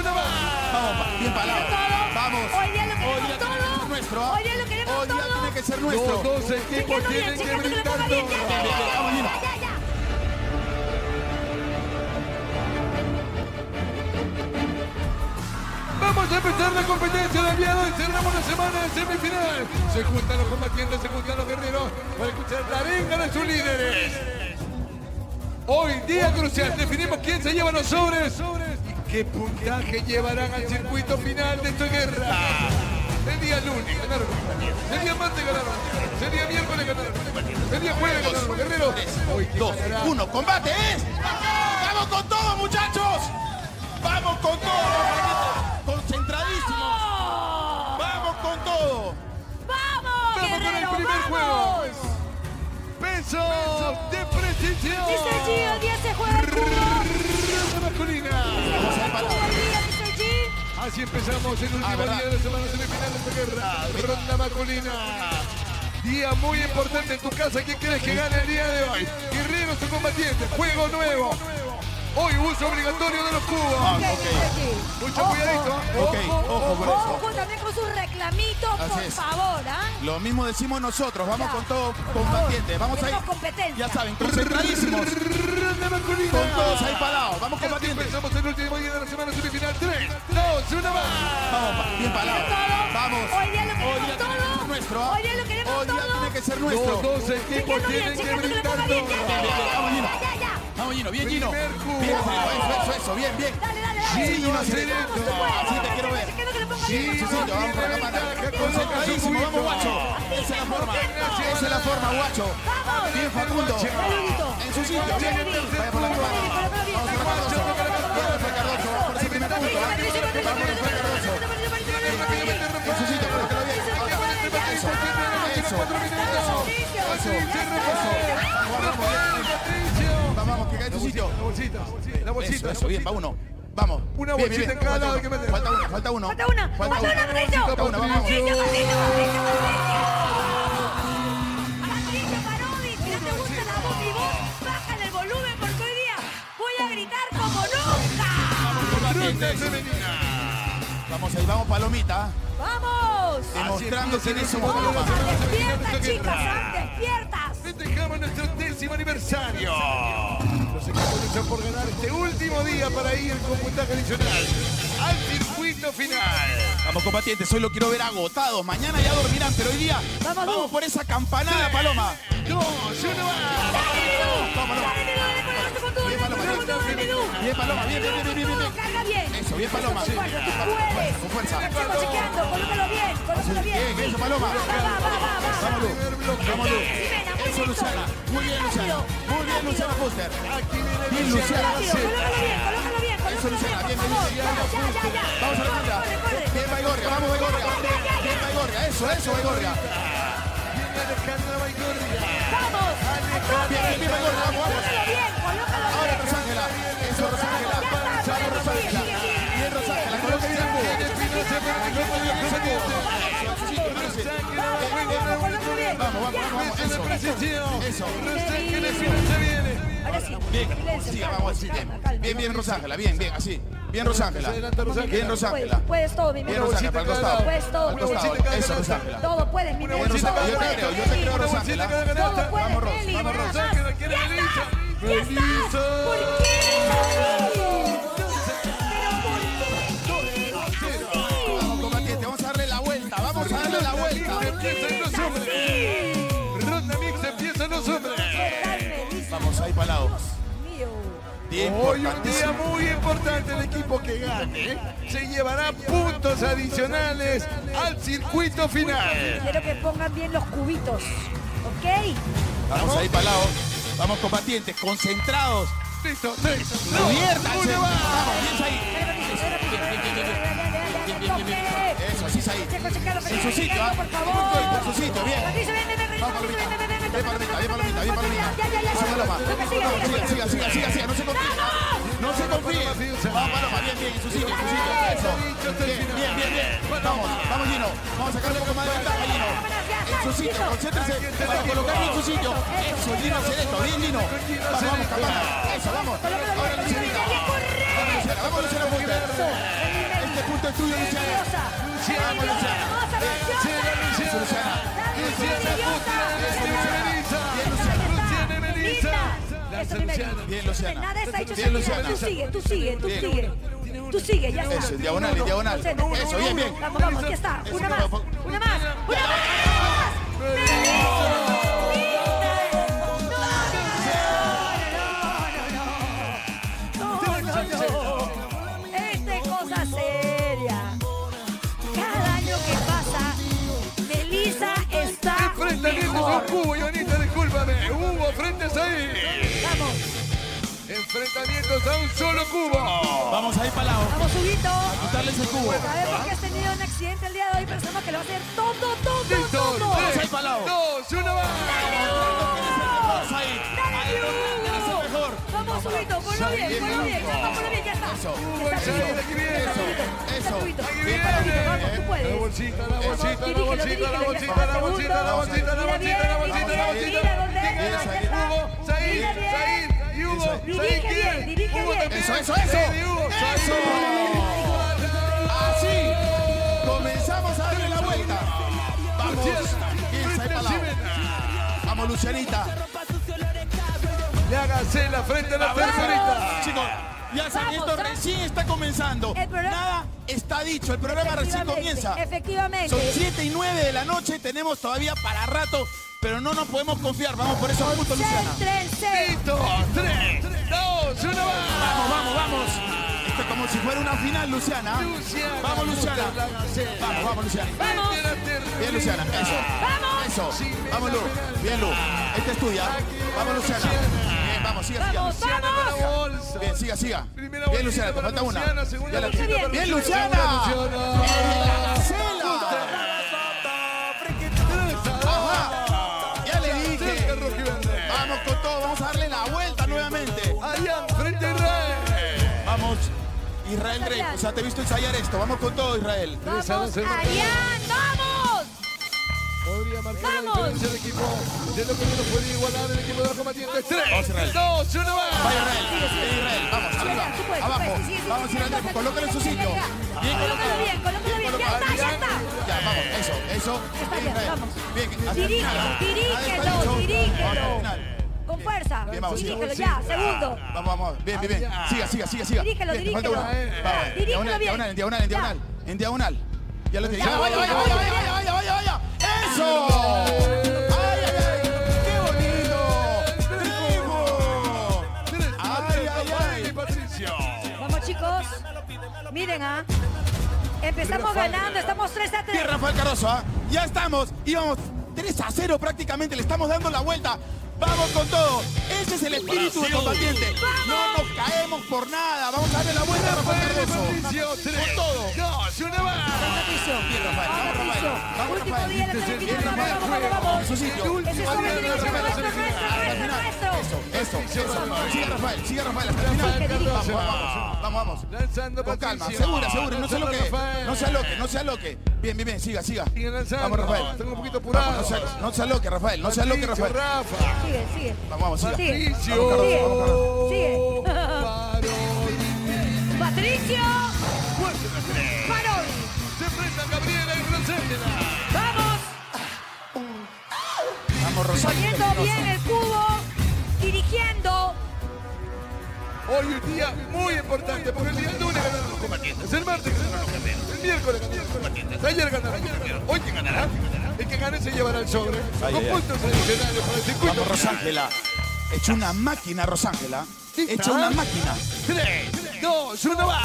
uno más. Vamos, bien parado. Vamos. Hoy día lo queremos todo. Nuestro. Hoy día lo queremos todo. Hoy día tiene que ser nuestro. Los dos equipos tienen que brindar. Vamos a empezar la competencia de enviado y cerramos la semana de semifinal. Se juntan los combatientes, se juntan los guerreros para escuchar la arenga de sus líderes. Hoy día crucial, definimos quién se lleva los sobres y qué puntaje llevarán al circuito final de esta guerra. El día lunes ganaron los combatientes, el día martes ganaron los guerreros, el día miércoles ganaron los combatientes, el día jueves ganaron los guerreros. Hoy 2, 1, combate es. ¡Vamos con todo, muchachos! ¡Vamos con todo! ¡Concentradísimos! ¡Vamos con todo! ¡Vamos, guerrero, con el primer juego! ¡Pesos de precisión! ¡Mr. G, hoy día se juega el cubo! ¡Rrrrrrrrrrrrrrrrrrrrrrrrrrrrrrrrrrrrrrrrrrrrrrrrrrrrrrrrrrrr Así empezamos el último día de la semana semifinal de esta guerra. Ronda masculina. Día muy importante en tu casa. ¿Quién crees que gane el día de hoy? Guerreros o combatientes. Juego nuevo. Hoy uso obligatorio de los cubos. Ah, okay. Mucho cuidadito. Okay, ojo por eso. Ojo también con sus reclamitos, por favor. Lo mismo decimos nosotros. Vamos con todos combatientes. Vamos ahí. Ya saben, concentradísimos. Con todos ahí parados. Vamos combatientes. Empezamos el último día de la semana semifinal. 3, 2, 1, más. Vamos, bien parados. Vamos. Hoy día lo queremos todo. Nuestro. Hoy día lo queremos todo. Hoy día tiene que ser nuestro. Los dos equipos tienen que brindar todo. Vamos, Gino, bien, Gino. Bien, eso, bien. Dale. Gino, así te quiero ver. Gino, vamos por la cámara. Concentradísimo, vamos, guacho. Esa es la forma. Esa es la forma, guacho. Bien, Facundo. En su sitio, bien. Vaya por la cámara. Vamos por Cardoso. Vamos por Cardoso. Vamos por ese primer punto. Vamos por Cardoso. En su sitio, pero bien. Eso. Vamos, que cae tu sitio. La bolsita. Eso, bien, va uno. Vamos. Una bolsita en cada lado hay que meter. Falta una, Patricio. Patricio, Parodi, si no te gusta la voz y vos, bájale el volumen porque hoy día voy a gritar como nunca. Vamos ahí, vamos, Palomita. ¡Vamos! Demostrando que en eso vamos. ¡Despierta, chicas! ¡Despierta! Festejamos nuestro 10º aniversario. Los equipos luchan por ganar este último día para ir con puntaje adicional al circuito final. Vamos, combatientes, hoy lo quiero ver agotados. Mañana ya dormirán, pero hoy día vamos por esa campanada, 3, Paloma. 2, 1, ¡Bien, Paloma! Eso, bien, Paloma. Con fuerza. Colócalo bien. Eso, Paloma. Vamos, Luz. Eso, Luciana. Muy bien, Luciana Fuster. Bien, Luciana. Eso, Luciana. Bien, Luciana. Vamos a la punta. Bien, Baigorria. Eso, Baigorria. Bien, Alejandra Baigorria. Vamos. Bien, Baigorria. Vamos. Ahora, Rosángela. Eso, Rosángela. Bien, Rosángela. Coloca bien el Vamos, eso. Bien, Rosángela, bien, así. Bien, Rosángela. Puedes todo, mi mejor. Puedes todo. Eso, Rosángela. Todo puedes, mi mejor. Yo te creo, Rosángela. Todo puedes, vamos, Rosángela. ¿Por qué? Vamos ahí para lado. Hoy un día muy importante. El equipo que gane se llevará puntos adicionales al circuito final. Quiero que pongan bien los cubitos, ¿ok? Vamos ahí para lado. Vamos, combatientes, concentrados. Listo, 3, 2, 1. Eso, así, Zahí. En su sitio, por favor. En su sitio, bien. Bien, Palomita. Siga, no se confíe. Vamos, Paloma, bien, en su sitio, eso. Bien. Vamos, Gino. Vamos a sacar un poco más de ventaja, Gino. En su sitio, concéntrese. Para colocarlo en su sitio. Eso, Gino, hace esto. Bien, Gino. Vamos, Capana. Eso, vamos. Ahora, Luciana. Vamos, Luciana, es tuyo, Luciana. ¡Vamos, Luciana! ¡Luciana! Bien, Luciana. Nada está hecho, Luciana. Tú sigue, ya está. Eso, diagonal, diagonal. Eso, bien. Vamos, ya está. Una más. Vamos. Enfrentamientos a un solo cubo. Vamos ahí para lado. Vamos, Huguito. A quitarles el cubo. Sabemos que has tenido un accidente el día de hoy, pero sabemos que lo va a hacer todo. Vamos ahí para lado. 2, 1, más. ¡Vamos ahí! ¡Dale, mejor! Vamos, Huguito, ponlo bien. Ya está. Eso. Aquí viene. Vamos, tú puedes. La bolsita. Zahí, ¡Eso! Así comenzamos a darle la vuelta. Vamos, irse para lado. Vamos, Lucianita. Le háganse la frente a la personita. Chicos, ya Zahí, esto recién está comenzando. Nada está dicho, el programa recién comienza. Efectivamente. Son 7 y 9 de la noche, tenemos todavía para rato. Pero no nos podemos confiar, vamos por esos puntos, Luciana. 3, 2, 1, vamos. Esto es como si fuera una final, Luciana. Vamos, Luciana. Vamos, Luciana. Bien, Luciana, eso. Eso. Vamos, Lu. Bien, Lu. Esta es tuya. Vamos, Luciana. Bien, vamos, siga. Bien, siga. Bien, Luciana, te falta una. Bien, Luciana. Israel Dpre, o sea, te he visto ensayar esto. Vamos con todo, Israel. ¡Vamos, Arián! ¡Vamos! Podría marcar la diferencia del equipo. De lo que no puede igualar el equipo de los combatientes. 3, 2, 1, ¡más! Vaya, Israel. Vamos, arriba, abajo. Vamos, Israel Dpre, colócalo en su sitio. Colócalo bien. Ya está. Ya, vamos, eso. Israel. Bien, dirígelo. Con fuerza. Bien, vamos, dirígelo ya, segundo. Vamos. Bien. Siga. Dirígelo. Diagonal, en diagonal. Ya lo tengo. Vaya. ¡Eso! ¡Ay! ¡Qué bonito! ¡Trigo! ¡Ay, Patricio! Vamos, chicos. Miren, empezamos ganando, estamos 3-3. Bien, Rafael Carrozo, ya estamos. Íbamos 3-0 prácticamente, le estamos dando la vuelta. Vamos con todo. Ese es el espíritu del combatiente. No nos caemos por nada. Vamos a darle la vuelta a Rafael. Con todo. 2, 1, más. Vamos, Rafael. Eso. Sigue Rafael. Vamos. Lanzando con calma. Segura. No se aloque. Bien. Siga. Vamos, Rafael. Tengo un poquito apurado. No se aloque, Rafael. Sigue. Vamos, sigue. Patricio. Parón. Se enfrenta Gabriela y Rosángela. Vamos, Rosángela. Poniendo bien el cubo. Dirigiendo. Hoy un día muy importante porque el día lunes ganaron los combatientes. El martes ganaron los combatientes. El miércoles ganaron los combatientes. Ayer ganaron. Hoy quién ganará. El que gane se llevará el sobre. Con puntos adicionales para el circuito. Vamos, Rosángela. Hecho una máquina, Rosángela. Hecho una máquina. 3, 2, 1, va.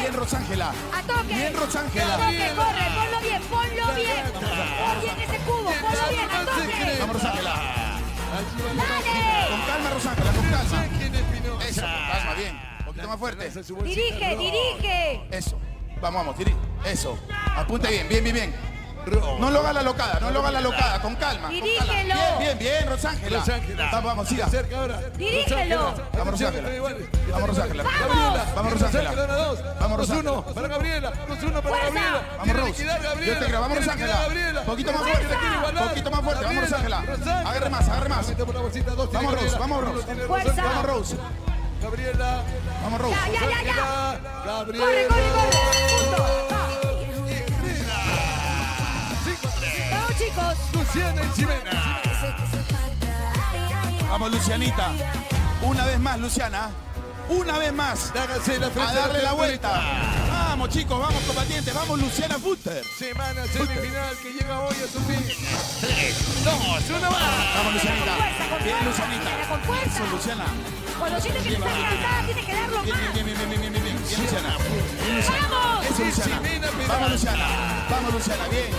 Bien, Rosángela. A toque. Corre, ponlo bien. Ponlo bien ese cubo, a toque. Vamos, Rosángela. ¡Dale! Con calma, Rosángela, con calma. Eso, con calma, bien. Un poquito más fuerte. Dirige. Eso. Vamos, dirige. Eso. Apunte bien. No lo haga la locada, con calma. Dirígelo. Bien, Rosángela. Vamos, siga. Dirígelo. Vamos, Rosángela. 2-1 para Gabriela. Vamos, Rosángela. Poquito más fuerte. Vamos, Rosángela. Agarre más. Vamos, Rose. Gabriela. Vamos, Rose. Ya. Gabriela. ¡Corre, corre, corre! ¡Punto! ¡Y Jimena! ¡5-3! ¡Vamos, chicos! ¡Luciana y Jimena! ¡Vamos, Lucianita! Una vez más, Luciana. Una vez más. A darle la vuelta. Vamos, chicos. Vamos, combatientes. Vamos, Luciana Fuster. Semana semifinal que llega hoy a su fin. 3, 2, 1, más. Vamos, Lucianita. Bien, Lucianita. Eso, Luciana. Con los siete que le están lanzadas, tiene que darlo más. Bien, Luciana. ¡Vamos! Eso, Luciana. Vamos, Luciana. Vamos, Luciana. Bien.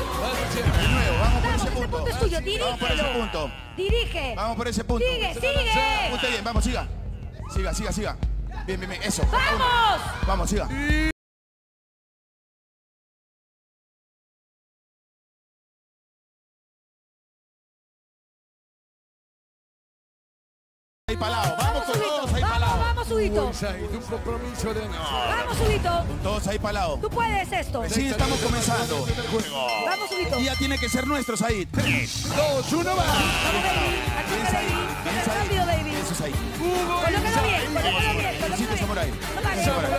De nuevo. Vamos por ese punto. Vamos, ese punto es tuyo. Dirígelo. Vamos por ese punto. Dirige. Vamos por ese punto. Sigue, sigue. Usted bien. Vamos, siga. Siga, siga, siga. Bien, eso. ¡Vamos! Vamos, siga. Ahí palao, vamos con todos ahí palao. Vamos, Zahito. Vamos, Zahito. Todos ahí palao. Tú puedes esto. Sí, estamos comenzando. Vamos, Zahito. Y ya tiene que ser nuestro, Zahí. 3, 2, 1, va. Vamos, baby. Acá, baby. Rápido, baby. Eso es ahí. Colócalo bien, colócalo bien. Necesito samurai. No pares, no pares,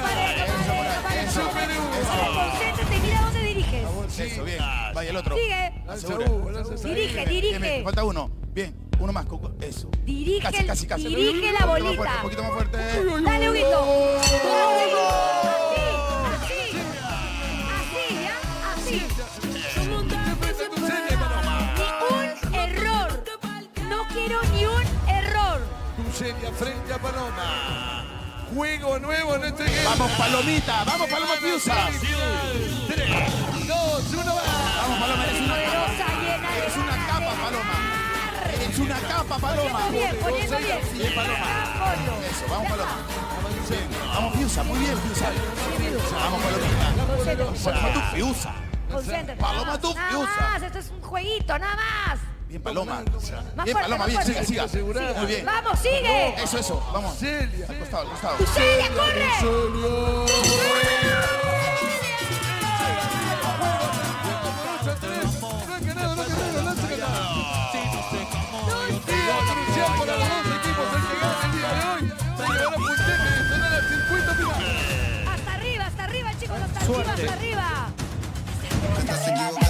no pares. Concéntrate y mira dónde diriges. Eso, bien. Vaya el otro. Sigue. Dirige. Falta uno. Bien. Uno más, eso. Dirige, casi. Dirige la bolita. Un poquito más fuerte. Dale, Huguito. Así. Ni un error. No quiero ni un error. Tu seria frente a Paloma. Juego nuevo en este game. Vamos, Palomita. Vamos, Paloma Fiusa. 3, 2, 1, va. Vamos, Paloma. Eres una capa, Paloma. Es una capa, Paloma. Poniendo bien. Paloma. Eso, vamos, Paloma. Vamos, Fiusa, muy bien, Fiusa. Vamos, Palomita. Paloma, tú, Fiusa. Concéntrate. Paloma, tú, Fiusa. Esto es un jueguito, nada más. Bien, Paloma. Bien, Paloma, bien, siga. Muy bien. Vamos, sigue. Eso. Vamos. Celia. Al costado. Celia, corre. Hasta arriba, chicos, hasta arriba.